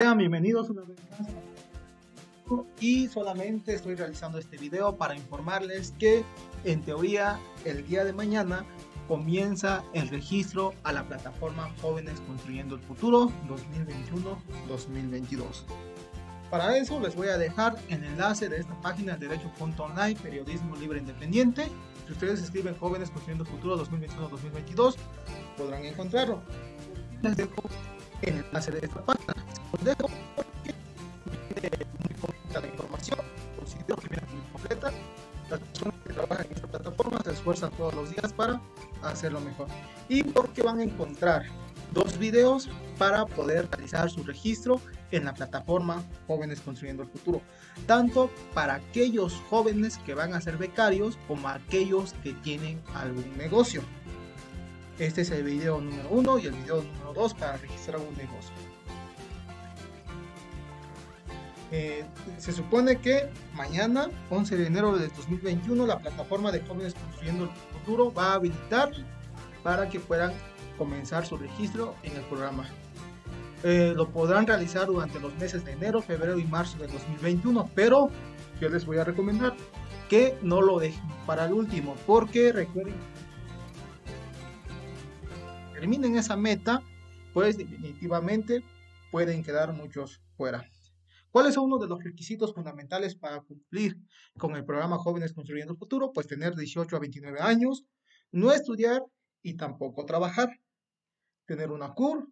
Bienvenidos una vez más y solamente estoy realizando este video para informarles que en teoría el día de mañana comienza el registro a la plataforma Jóvenes Construyendo el Futuro 2021-2022. Para eso les voy a dejar el enlace de esta página derecho.online, periodismo libre independiente. Si ustedes escriben Jóvenes Construyendo el Futuro 2021-2022 podrán encontrarlo. Les dejo el enlace de esta página. Los dejo porque viene muy completa la información, considero que viene muy completa. Las personas que trabajan en esta plataforma se esfuerzan todos los días para hacerlo mejor. Y porque van a encontrar dos videos para poder realizar su registro en la plataforma Jóvenes Construyendo el Futuro, tanto para aquellos jóvenes que van a ser becarios como aquellos que tienen algún negocio. Este es el video número 1 y el video número 2 para registrar un negocio. Se supone que mañana, 11 de enero de 2021, la plataforma de Jóvenes Construyendo el Futuro va a habilitar para que puedan comenzar su registro en el programa. Lo podrán realizar durante los meses de enero, febrero y marzo de 2021, pero yo les voy a recomendar que no lo dejen para el último, porque recuerden, terminen esa meta, pues definitivamente pueden quedar muchos fuera. ¿Cuáles son uno de los requisitos fundamentales para cumplir con el programa Jóvenes Construyendo el Futuro? Pues tener 18 a 29 años, no estudiar y tampoco trabajar. Tener una CUR,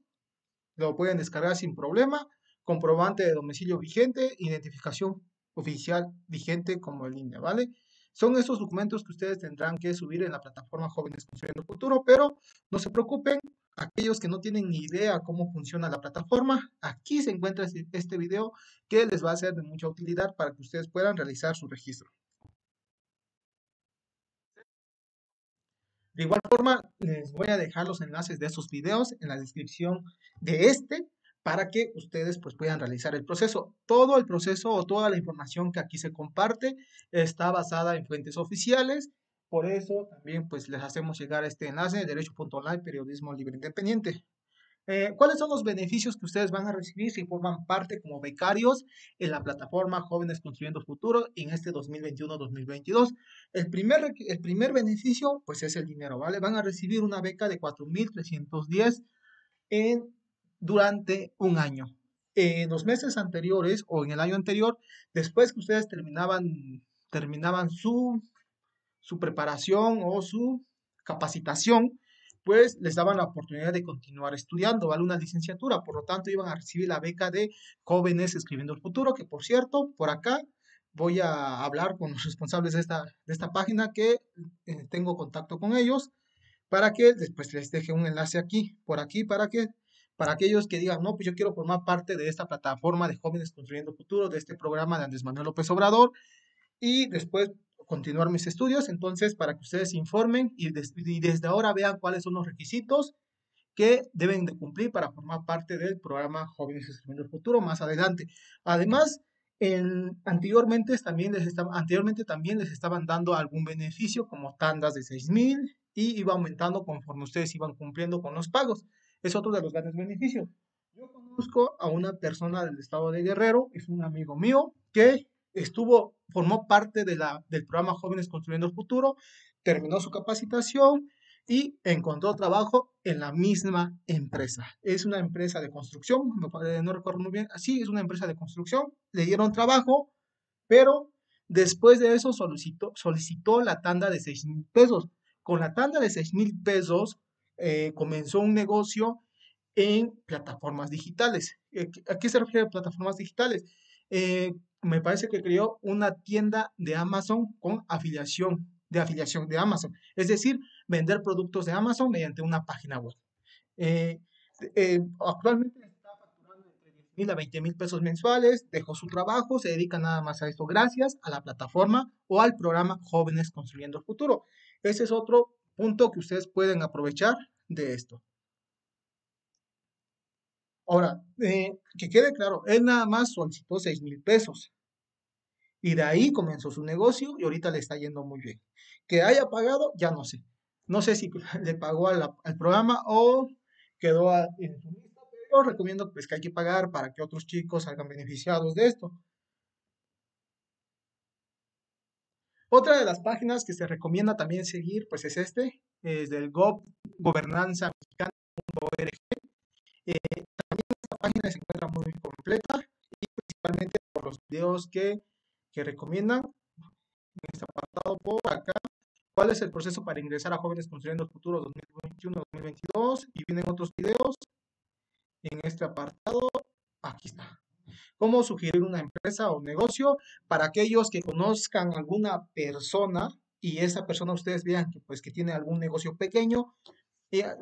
lo pueden descargar sin problema, comprobante de domicilio vigente, identificación oficial vigente como el INE, ¿vale? Son esos documentos que ustedes tendrán que subir en la plataforma Jóvenes Construyendo el Futuro, pero no se preocupen. Aquellos que no tienen ni idea cómo funciona la plataforma, aquí se encuentra este video que les va a ser de mucha utilidad para que ustedes puedan realizar su registro. De igual forma, les voy a dejar los enlaces de estos videos en la descripción de este para que ustedes pues, puedan realizar el proceso. Todo el proceso o toda la información que aquí se comparte está basada en fuentes oficiales. Por eso también pues les hacemos llegar este enlace de derecho.online, periodismo libre independiente. ¿Cuáles son los beneficios que ustedes van a recibir si forman parte como becarios en la plataforma Jóvenes Construyendo el Futuro en este 2021-2022? El primer beneficio pues es el dinero, ¿vale? Van a recibir una beca de 4,310 durante un año. En los meses anteriores o en el año anterior, después que ustedes terminaban su preparación o su capacitación, pues les daban la oportunidad de continuar estudiando, ¿vale? Una licenciatura, por lo tanto iban a recibir la beca de Jóvenes Escribiendo el Futuro, que por cierto, por acá voy a hablar con los responsables de esta página, que tengo contacto con ellos, para que después les deje un enlace por aquí, para aquellos que digan, no, pues yo quiero formar parte de esta plataforma de Jóvenes Construyendo el Futuro, de este programa de Andrés Manuel López Obrador, y después continuar mis estudios. Entonces, para que ustedes se informen y desde ahora vean cuáles son los requisitos que deben de cumplir para formar parte del programa Jóvenes Construyendo el Futuro más adelante. Además, anteriormente también les estaban dando algún beneficio como tandas de 6,000 y iba aumentando conforme ustedes iban cumpliendo con los pagos. Es otro de los grandes beneficios. Yo conozco a una persona del estado de Guerrero, es un amigo mío que formó parte del programa Jóvenes Construyendo el Futuro, terminó su capacitación y encontró trabajo en la misma empresa. Es una empresa de construcción, no recuerdo muy bien, sí, es una empresa de construcción, le dieron trabajo, pero después de eso solicitó la tanda de 6,000 pesos. Con la tanda de 6,000 pesos comenzó un negocio en plataformas digitales. ¿A qué se refiere plataformas digitales? Me parece que creó una tienda de Amazon con afiliación de Amazon. Es decir, vender productos de Amazon mediante una página web. Actualmente está facturando entre 10,000 a 20,000 pesos mensuales. Dejó su trabajo, se dedica nada más a esto gracias a la plataforma o al programa Jóvenes Construyendo el Futuro. Ese es otro punto que ustedes pueden aprovechar de esto. Ahora, que quede claro, él nada más solicitó 6,000 pesos y de ahí comenzó su negocio y ahorita le está yendo muy bien. Que haya pagado, ya no sé. No sé si le pagó al programa o quedó en su lista, yo recomiendo pues, que hay que pagar para que otros chicos salgan beneficiados de esto. Otra de las páginas que se recomienda también seguir pues, es del GOP, gobernanza mexicana.org. También esta página se encuentra muy completa y principalmente por los videos que recomiendan. En este apartado por acá, ¿cuál es el proceso para ingresar a Jóvenes Construyendo el Futuro 2021-2022? Y vienen otros videos en este apartado. Aquí está. ¿Cómo sugerir una empresa o negocio? Para aquellos que conozcan alguna persona y esa persona ustedes vean que, pues, que tiene algún negocio pequeño,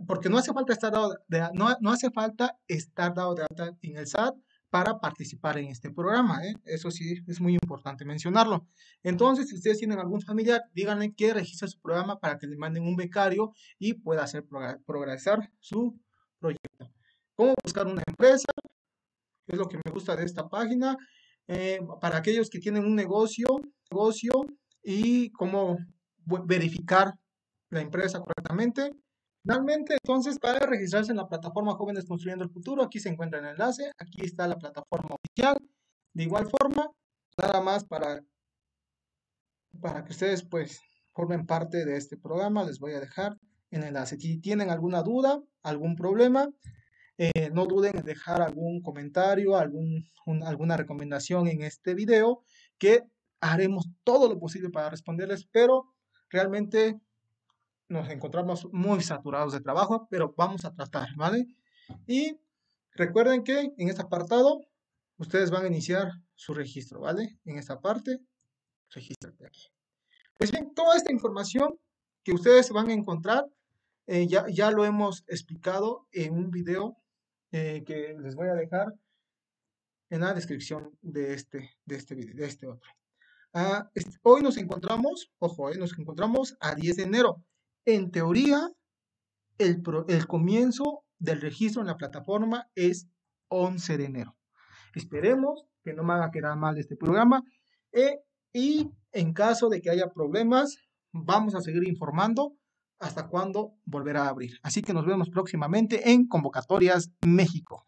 porque no hace falta estar dado de alta en el SAT para participar en este programa, ¿eh? Eso sí es muy importante mencionarlo. Entonces, si ustedes tienen algún familiar, díganle que registre su programa para que le manden un becario y pueda hacer progresar su proyecto. ¿Cómo buscar una empresa? Es lo que me gusta de esta página. Para aquellos que tienen un negocio y cómo verificar la empresa correctamente. Finalmente, entonces, para registrarse en la plataforma Jóvenes Construyendo el Futuro, aquí se encuentra el enlace, aquí está la plataforma oficial. De igual forma, nada más para que ustedes pues formen parte de este programa, les voy a dejar el enlace. Si tienen alguna duda, algún problema, no duden en dejar algún comentario, alguna recomendación en este video, que haremos todo lo posible para responderles, pero realmente nos encontramos muy saturados de trabajo, pero vamos a tratar, ¿vale? Y recuerden que en este apartado, ustedes van a iniciar su registro, ¿vale? En esta parte, regístrate aquí. Pues bien, toda esta información que ustedes van a encontrar, ya lo hemos explicado en un video que les voy a dejar en la descripción de este otro. Hoy nos encontramos, ojo, nos encontramos a 10 de enero. En teoría, el comienzo del registro en la plataforma es 11 de enero. Esperemos que no me haga quedar mal este programa. Y en caso de que haya problemas, vamos a seguir informando hasta cuándo volverá a abrir. Así que nos vemos próximamente en Convocatorias México.